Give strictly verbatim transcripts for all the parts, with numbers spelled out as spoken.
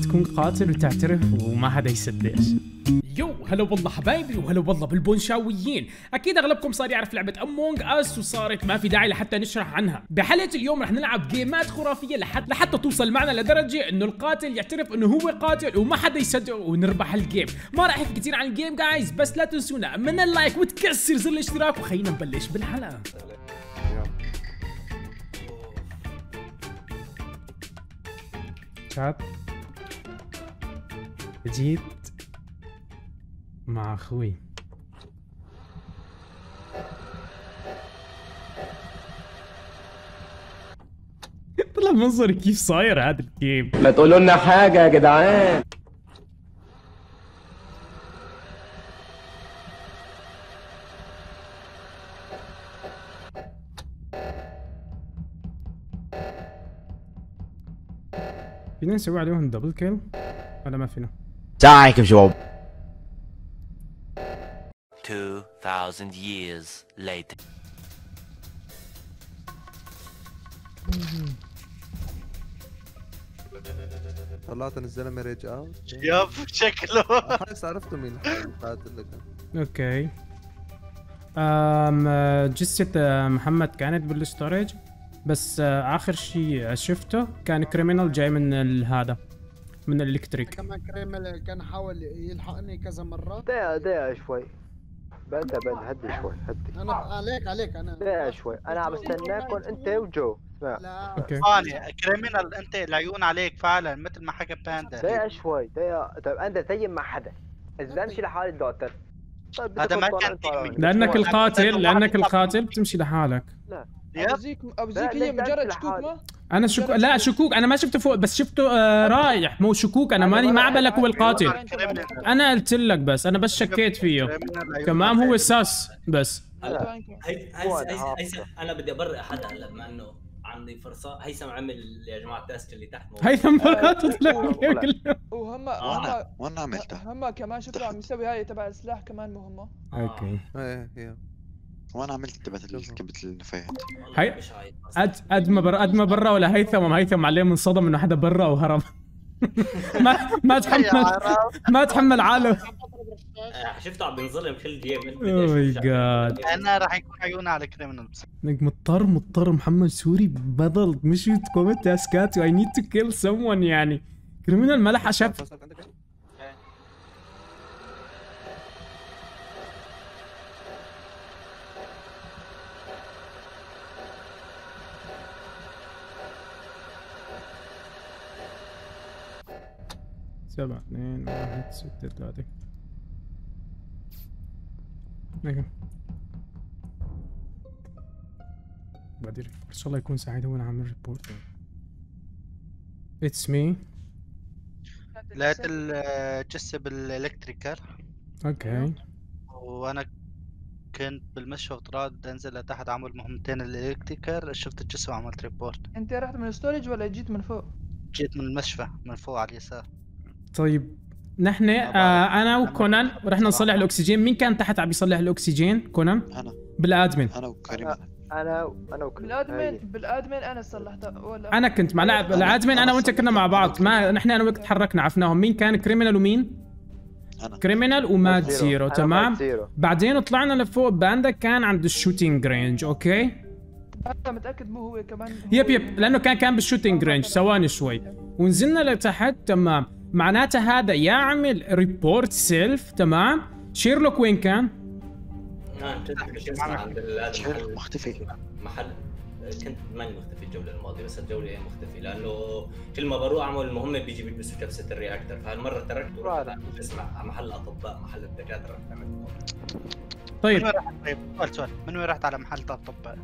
تكون قاتل وتعترف وما حدا يصدقش. يو هلا والله حبايبي وهلا والله بالبونشاويين. اكيد اغلبكم صار يعرف لعبه امونج اس وصارت ما في داعي لحتى نشرح عنها. بحلقه اليوم رح نلعب جيمات خرافيه لحد لحتى توصل معنا لدرجه انه القاتل يعترف انه هو قاتل وما حدا يصدقه ونربح الجيم. ما راح احكي كثير عن الجيم جايز، بس لا تنسونا من اللايك وتكسر زر الاشتراك وخلينا نبلش بالحلقه. شات جيت مع اخوي طلع منظر كيف صاير هذا الجيم. ما تقولوا لنا حاجه يا جدعان. فينا نسوي عليهم دبل كيل ولا ما فينا؟ السلام عليكم شباب. two thousand years later. طلعت الزلمه ريج اوت. ياب شكله. خلاص عرفت مين القاتل اللي كان. اوكي. امم جثة محمد كانت بالستورج، بس اخر شيء شفته كان كريمنال جاي من هذا من الالكتريك. كمان كريمنال كان حاول يلحقني كذا مرات. دقيقة دقيقة شوي. بدا بدا هدي شوي هدي. انا عليك عليك انا. دقيقة شوي انا عم بستناكم انت وجو. لا. لا. اوكي. كريمنال انت العيون عليك فعلا مثل ما حكى باندا. دقيقة شوي دقيقة. طيب انا زين مع حدا. اذا امشي لحالي دوتر. هذا ما كان لانك القاتل لانك القاتل بتمشي لحالك. لا. ابوزيك ابوزيك هي مجرد شكوك ما انا شكوك لا شكوك انا ما شفته فوق بس شفته آه رايح مو شكوك انا ماني ما عبالك هو القاتل انا قلت لك بس انا بس شكيت فيه تمام هو الساس بس هلا هيثم انا بدي ابرئ حدا هلا بما انه عندي فرصه هيثم عمل يا جماعه التاسك اللي تحت هيثم مرات طلع وهم وين عملتها هم كمان شو عم يسوي هاي تبع السلاح كمان مهمه اوكي ايه وانا عملت تبعت الكبت النفايات هي قد قد ما بر قد ما برا ولا هيثم هيثم عليه منصدم انه حدا برا وهرب ما ما تحمل ما تحمل عاله شفته عم بينظلم كل جيم اوه ماي جاد انا راح يكون عيوني على كريمنال انك مضطر مضطر محمد سوري بضل مش تكومنت تاسكات اي نيد تو كيل سم ون يعني كريمنال ما لحق شاف سبعة اثنين واحد ستة ثلاثة لكن بعدين ان شاء الله يكون سعيد هو اللي عامل ريبورت اتس مي لقيت الجثة بالالكتريكال اوكي وانا كنت بالمشي وطلعت بدي انزل لتحت اعمل مهمتين الالكتريكال شفت الجثة وعملت ريبورت انت رحت من الستورج ولا جيت من فوق؟ جيت من المشفى من فوق على اليسار طيب نحن آه انا وكونان رحنا نصلح الاكسجين مين كان تحت عم يصلح الاكسجين كونان انا بالادمن انا وكريم انا انا وكريم بالادمن بالادمن انا صلحتها ولا انا كنت مع لاعب الادمن انا وانت كنا مع بعض ما نحن انا وياك تحركنا عرفناهم مين كان كريمنال ومين انا كريمنال وماد زيرو, زيرو. تمام زيرو. بعدين طلعنا لفوق باندا كان عند الشوتينج رينج اوكي انا متاكد مو هو كمان يب يب لانه كان كان بالشوتينج رينج ثواني شوي ونزلنا لتحت تمام معناته هذا يعمل ريبورت سيلف تمام شيرلوك وين كان؟ شيرلوك مختفي محل كنت ماني مختفي الجولة الماضية بس الجولة هي مختفي لأنه كل ما بروح أعمل المهمة بيجي بيلبسوا كبسة الرياكتر فهالمرة تركت ورحت على محل الأطباء محل الدكاترة طيب سؤال سؤال من وين رحت على محل الأطباء؟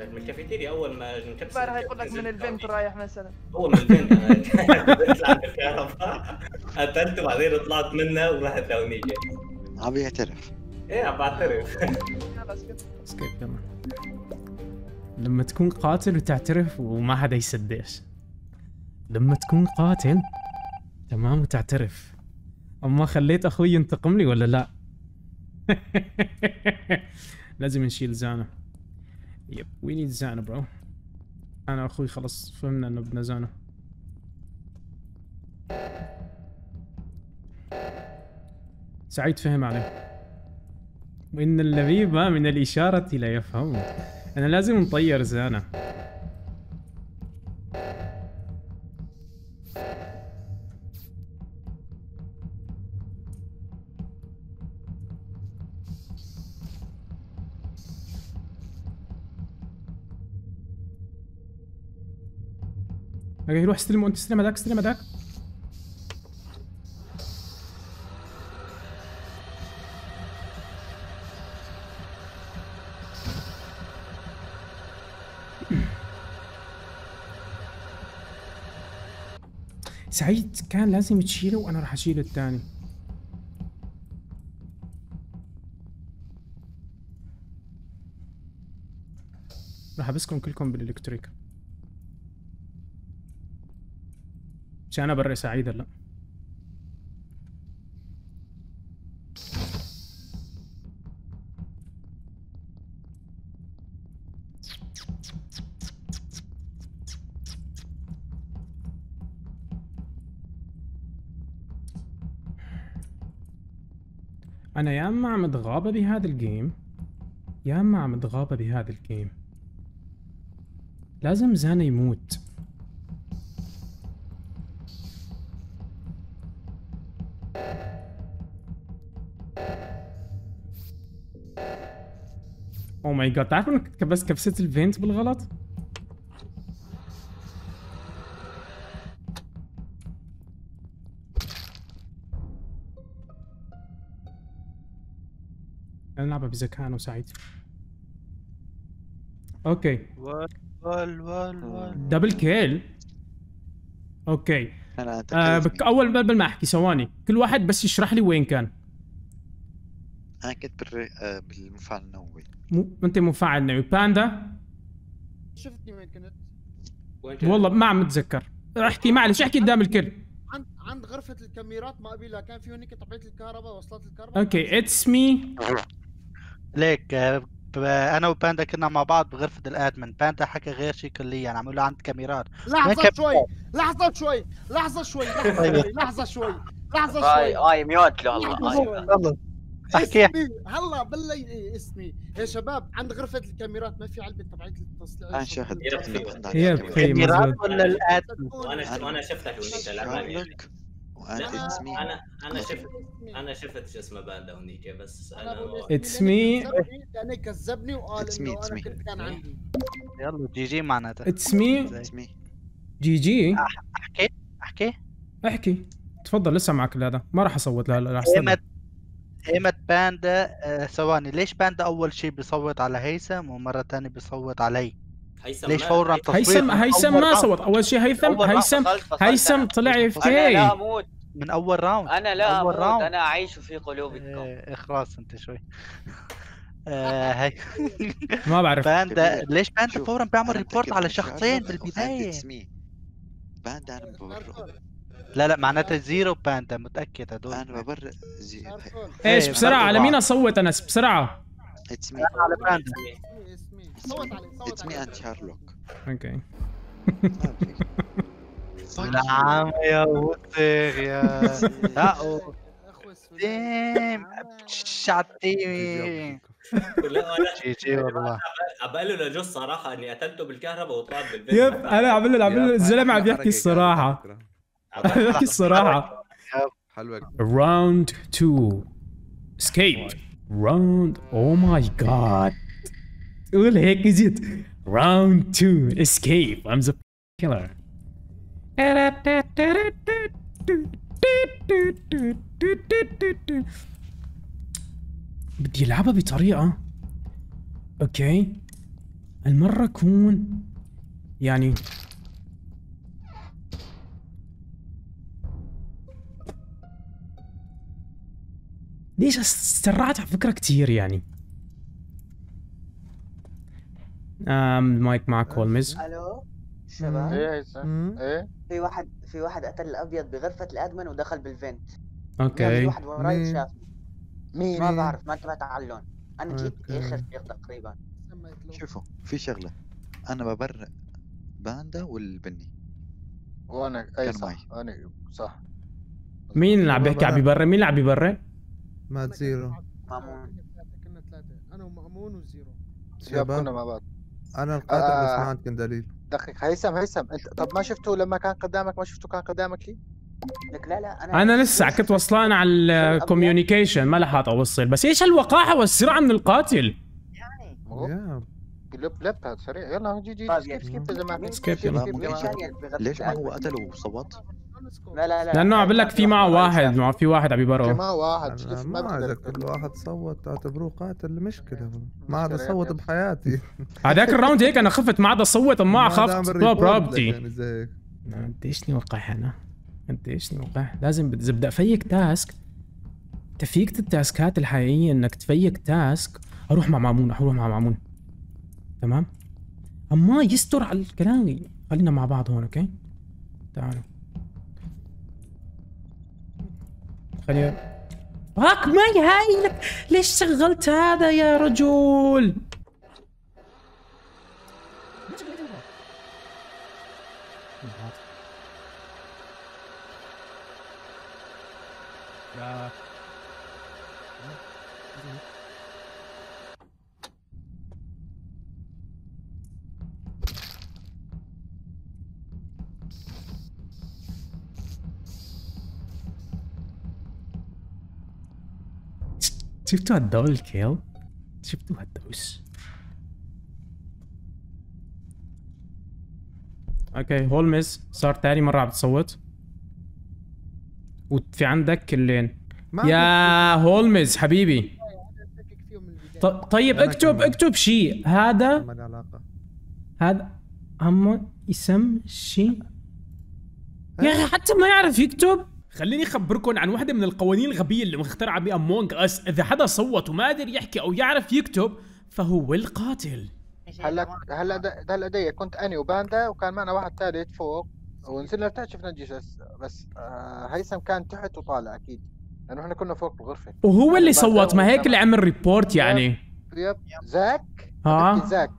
من الكافيتيريا اول ما نكبسه بار هيقول لك من البنت رايح مثلا اول من البنت انا كنت عند الكهرباء قتلت وبعدين طلعت منها ورحت لهونيك عم يعترف ايه عم بعترف سكيب يلا لما تكون قاتل وتعترف وما حدا يصدقش لما تكون قاتل تمام وتعترف اما خليت اخوي ينتقم لي ولا لا لازم نشيل زانه يب وي نيد زانه برو انا اخوي خلص فهمنا انه بدنا زانه سعيد فهم عليه. وإن اللبيب من الإشارة لا يفهم. أنا لازم نطير زانة. اوكي روح استلم وانت استلم هذاك استلم هذاك. سعيد كان لازم تشيله وانا راح اشيل الثاني. راح ابسكم كلكم بالالكتريك. مش انا بري سعيد هلا. انا يا اما عم اتغاضى بهذا الجيم يا اما عم اتغاضى بهذا الجيم. لازم زانا يموت. اوه ماي جاد، تعرفوا انك بس كبست الفينت بالغلط؟ انا نلعبها بذكاء انا وسعيد. اوكي دبل كيل. اوكي آه بك اول قبل ما احكي ثواني كل واحد بس يشرح لي وين كان. انا كنت بالمفاعل النووي. انت مفاعل نووي. باندا شفتني وين كنت؟ والله ما عم اتذكر. احكي معلش احكي قدام الكل. عند عند غرفة الكاميرات ما قبلها كان في هنيك طبيعة الكهرباء وصلت الكهرباء. اوكي اتس مي ليك. انا وباندا كنا مع بعض بغرفة الادمن. باندا حكى غير شيء كليا، عم يقول له عند كاميرات. لحظة شوي لحظة شوي لحظة شوي لحظة شوي لحظة شوي. اي اي ميوت له والله. احكي هلا بالله اسمي يا شباب. عند غرفة الكاميرات ما في علبة تبعية التصليح. انا شاهد هي الكاميرات ولا الادمن. انا انا شفتك هونيك الامانية. انا اسمي انا انا شفت انا شفت شو اسمه باندا هونيك بس انا اتس مي يعني كذبني وقال انه انا كنت كان عندي. يلا جي جي معناتها اتس مي جي جي. احكي احكي احكي تفضل لسه معك هذا. ما راح اصوت لهلا راح استنى. ايمت باندا ثواني. ليش باندا اول شيء بيصوت على هيثم ومره ثانيه بيصوت علي؟ هيثم ليش فورا تصويت؟ هيثم هيثم ما صوت اول شيء. هيثم هيثم هيثم طلع يفتي. انا لا اموت من اول راوند. انا لا اموت راوند. انا اعيش في قلوبكم. اخلاص انت شوي هي ما بعرف. باندا ليش باندا فورا بيعمل ريبورت على شخصين بالبدايه؟ باندا انا بوريهم. لا لا معناتها زيرو باندا متأكد هدول. أنا ببرئ زيرو. إيش بسرعة على مين أصوت أنس بسرعة؟ اتس مي على باندا. اتس مي أند شارلوك. أوكي. نعم يا وسخ يا داو. ديم شعتي. جي جي والله. أبقى له لجوز صراحة إني قتلته بالكهرباء وطلعت بالبيت. يب أنا عم بقول له عم بقول له الزلمة عم بيحكي الصراحة. بحكي الصراحة. حلوة. راوند اثنين. اسكيب. راوند اوه ماي جاد. قول هيك جيت. راوند اثنين اسكيب. I'm the killer. بدي العبها بطريقة. اوكي. المرة كون يعني ليش استرعت على فكرة كتير يعني. امم المايك معك هولمز. الو شباب. ايه ايه في واحد في واحد قتل الابيض بغرفة الادمن ودخل بالفنت. اوكي في واحد وراي شاف مين ما بعرف ما انتبهت على اللون. انا جيت اخر دقيقة تقريبا. شوفوا في شغلة، انا ببرئ باندا والبني وانا اي صح. انا صح. مين اللي عم بيحكي عم ببرئ؟ مين اللي عم ببرئ؟ مع زيرو. مأمون كنا ثلاثة، أنا ومأمون وزيرو. شباب كنا مع بعض. أنا القاتل آه. بس ما عندكم دليل. دقيقة هيثم هيثم أنت طب ما شفته لما كان قدامك؟ ما شفته كان قدامك لي؟ لك لا لا أنا أنا لسه كنت وصلان على الكوميونيكيشن ما لحقت أوصل، بس إيش هالوقاحة والسرعة من القاتل؟ يعني yeah. لب لب هذا سريع يلا جي جي سكيب سكيب إذا ما في. ليش ما هو قتله وصوت؟ لا لا لا لانه عم لك في معه واحد معه في واحد عم يبرر في معه واحد ما بعرف كل واحد صوت اعتبروه قاتل مشكله ما عاد صوت بحياتي هذاك الراوند هيك انا خفت ما عاد صوت ما خفت طلب رابطي قديشني وقح انا قديشني وقح لازم اذا بدي افيك تاسك تفيكة التاسكات الحقيقيه انك تفيك تاسك اروح مع مامون اروح مع مامون تمام اما يستر على الكلام خلينا مع بعض هون اوكي تعالوا خلينا هاك مي هاي ليش شغلت هذا يا رجل؟ شفتوا هالدول الكيل؟ شفتوا هالدوس؟ اوكي هولمز صار تاني مرة عم تصوت وفي عندك كلين يا هولمز حبيبي طيب اكتب اكتب شيء هذا هذا هم اسم شيء يا اخي حتى ما يعرف يكتب خليني أخبركم عن واحدة من القوانين الغبية اللي مخترعة بأمونج أس، إذا حدا صوت وما قدر يحكي أو يعرف يكتب فهو القاتل. هلا هلا هلا دقيقة كنت أنا وباندا وكان معنا واحد ثالث فوق ونزلنا لتحت شفنا الجثث بس آه هيثم كان تحت وطالع أكيد لأنه إحنا كنا فوق بالغرفة. وهو اللي صوت ما هيك اللي عمل ريبورت يعني. يب زاك؟ آه زاك زاك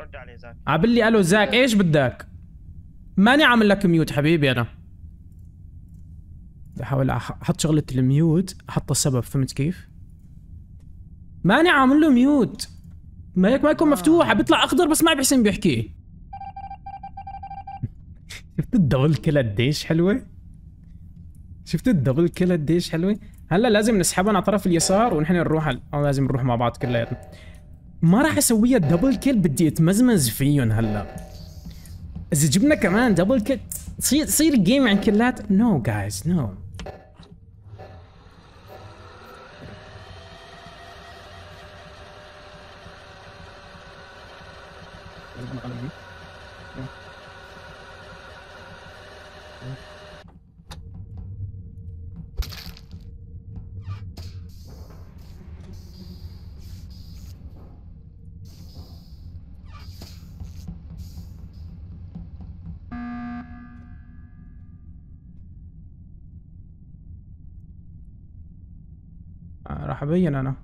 رد عليه زاك عبلي ألو زاك إيش بدك؟ ماني عامل لك ميوت حبيبي أنا. بحاول احط شغلة الميوت احط السبب فهمت كيف؟ ماني عامل له ميوت ما هيك ما يكون مفتوح بيطلع اخضر بس ما بحسن بيحكي شفت الدبل كيل قديش حلوة؟ شفت الدبل كيل قديش حلوة؟ هلا لازم نسحبها على طرف اليسار ونحن نروح هل... او لازم نروح مع بعض كلياتنا ما راح اسويها الدبل كيل بدي اتمزمز فيهم هلا اذا جبنا كمان دبل كيل تصير تصير الجيم عن كلات نو جايز نو راح ابين انا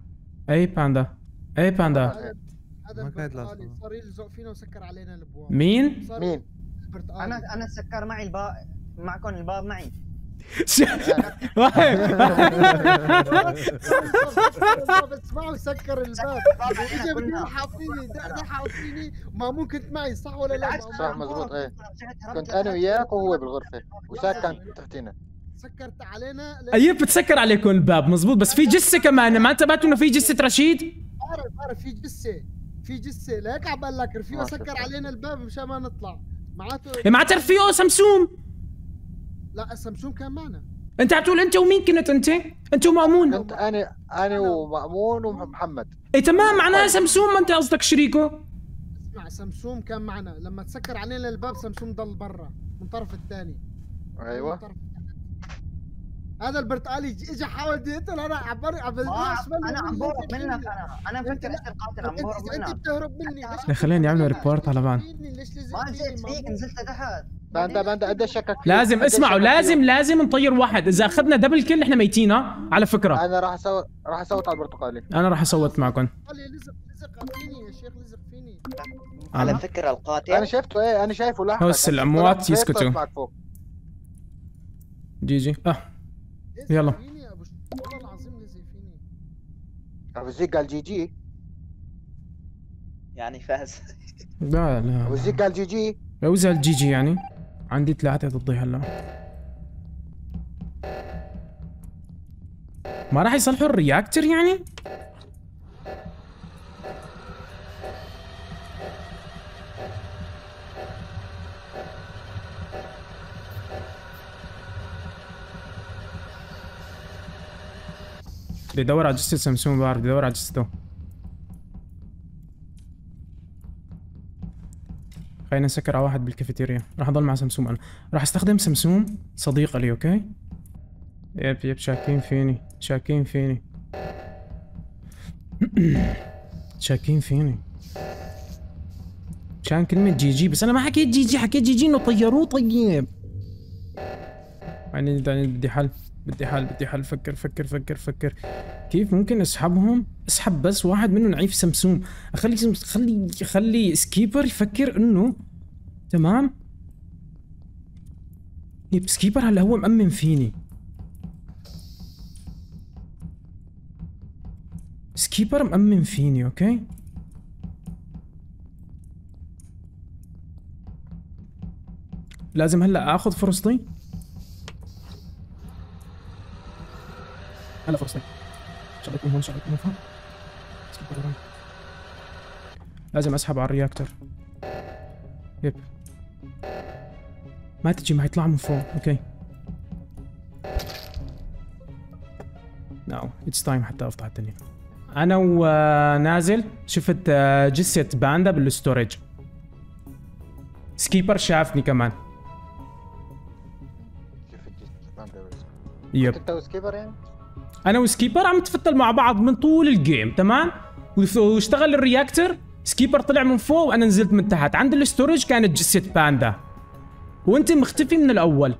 اي باندا اي باندا هذا البرتقالي صار يلزق فينا وسكر علينا الابواب مين؟ مين؟ البرتقالي انا انا سكر معي الباب معكم الباب معي بس معه سكر الباب اجى بدي حاطيني ده حاطيني ما ممكن معي صح ولا لا؟ صح مضبوط ايه كنت انا وياك وهو بالغرفه وساكن تحتنا سكرت علينا ايوه بتسكر عليكم الباب مزبوط بس في جثه كمان ما انتبهتوا انه في جثه رشيد؟ بعرف بعرف في جثه في جثه لهيك عم بقول لك رفيقه سكر علينا الباب مشان ما نطلع معناته معناته رفيقه سمسوم لا سمسوم كان معنا انت عم تقول انت ومين كنت انت؟ انت ومأمون كنت انا انا ومأمون ومحمد اي تمام معناها سمسوم ما انت قصدك شريكه اسمع سمسوم كان معنا لما تسكر علينا الباب سمسوم ضل برا من الطرف الثاني ايوه هذا البرتقالي اجى حاول يقتل انا عم انا عم بهرب منك انا انا مفكر انت القاتل عم بهرب منك انت بتهرب مني خليني اعمل ريبورت على بعض ما نزلت فيك نزلت تحت باندا باندا قديش شكك فيك لازم اسمعوا لازم لازم نطير واحد اذا اخذنا دبل كل احنا ميتين ها على فكره انا راح اسوي راح اسوي على البرتقالي انا راح اسوي معكم لزق لزق فيني يا شيخ لزق فيني على فكره القاتل انا شفته ايه انا شايفه لحظه هوس الاموات يسكتوا جي جي اه يلا والله العظيم نزل الزيك قال جي جي يعني فاز. لا لا الزيك قال جي جي. لو زال جي جي يعني عندي ثلاثة ضدي هلا. ما راح يصلحوا الرياكتر يعني؟ بدي ادور على جثة سمسوم، بعرف بدي ادور على جثته. خلينا نسكر على واحد بالكافيتيريا، راح اضل مع سمسوم انا، راح استخدم سمسوم صديقة لي، اوكي؟ يب يب شاكين فيني، شاكين فيني. شاكين فيني. مشان كلمة جي جي، بس انا ما حكيت جي جي، حكيت جي جي انه طيروه طيب. يعني بدي حل، بدي حل، بدي حل، فكر فكر فكر فكر. كيف ممكن اسحبهم؟ اسحب بس واحد منهم نعيف سمسوم، اخلي خلي خلي سكيبر يفكر انه تمام؟ يب سكيبر هلا هو مأمن فيني. سكيبر مأمن فيني، اوكي؟ لازم هلا اخذ فرصتي؟ هلا فرصتي. شغلة من هون، شغلة من هون. لازم اسحب على الرياكتر. يب. ما تجي، ما يطلع من فوق، اوكي. ناو، اتس تايم حتى افضح الدنيا. انا ونازل شفت جثة باندا بالستورج. سكيبر شافني كمان. شفت جثة باندا بالستورج. انت وسكيبر يعني؟ انا وسكيبر عم نتفتل مع بعض من طول الجيم، تمام؟ واشتغل الرياكتر، سكيبر طلع من فوق وانا نزلت من تحت، عند الستورج كانت جثة باندا. وانت مختفي من الاول.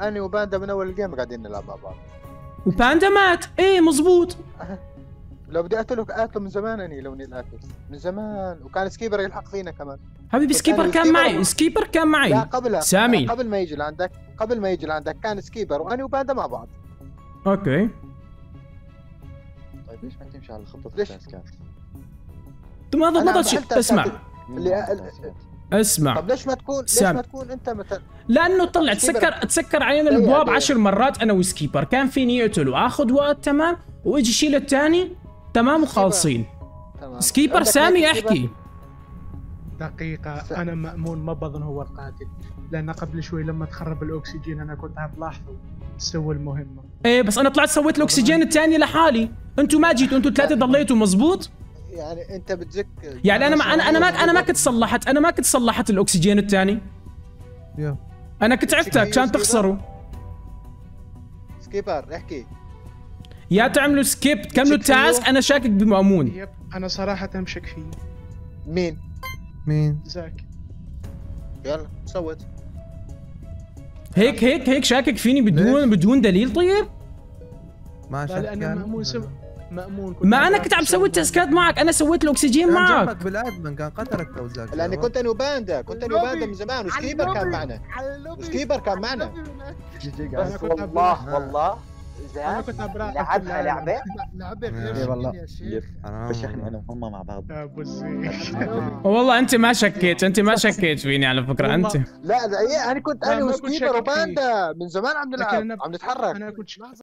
انا وباندا من اول الجيم قاعدين نلعب مع بعض. وباندا مات، ايه مظبوط. لو بدي اقتله اقتله من زمان، اني لو اني الاكل من زمان، وكان سكيبر يلحق فينا كمان حبيبي. سكيبر كان معي، سكيبر كان معي لا قبل سامي، قبل ما يجي لعندك، قبل ما يجي لعندك كان سكيبر وانا وباندا مع بعض. اوكي طيب ليش ما تمشي على الخطه الاساسيه كانت؟ انت ما ضبطت. اسمع اسمع طب ليش ما تكون ليش ما تكون انت مثلا؟ لانه طلع تسكر تسكر علينا الابواب عشر مرات انا وسكيبر، كان فيني اقتل واخذ وقت تمام واجي شيل الثاني تمام وخالصين. سكيبر سامي احكي دقيقة، أنا مأمون ما بظن هو القاتل، لأن قبل شوي لما تخرب الأكسجين أنا كنت عم بلاحظه سوى المهمة. إيه بس أنا طلعت سويت الأكسجين الثاني لحالي، أنتوا ما جيتوا، أنتوا الثلاثة ضليتوا مظبوط؟ يعني أنت بتزك يعني أنا ما أنا أنا ما أنا ما كنت صلحت، أنا ما كنت صلحت الأكسجين الثاني. أنا كنت عفتك كان تخسروا. سكيبر احكي. يا تعملوا سكيب تكملوا التاسك، أنا شاكك بمأمون. يب أنا صراحة مشك فيه. مين؟ مين؟ زاك. يلا صوت. هيك هيك هيك شاكك فيني بدون بدون دليل طيب؟ ما شاكك. لا لأنه مأمون سو... مأمون كنت ما أنا كنت عم سوي التاسكات معك، أنا سويت الأكسجين معك. جنبك بالأدمن كان قتلك تو زاك. لأني كنت أنا وباندا، كنت أنا وباندا من زمان وسكيبر كان معنا. وسكيبر كان معنا. جي جي قال والله والله أنا كنت عم لعبها لعبة لعبة غير والله يا شيخ. بشخني أنا وهم مع بعض والله. أنت ما شكيت، أنت ما شكيت فيني على فكرة أنت. لا أنا كنت أنا وسكيبر وباندا من زمان عم نلعب عم نتحرك.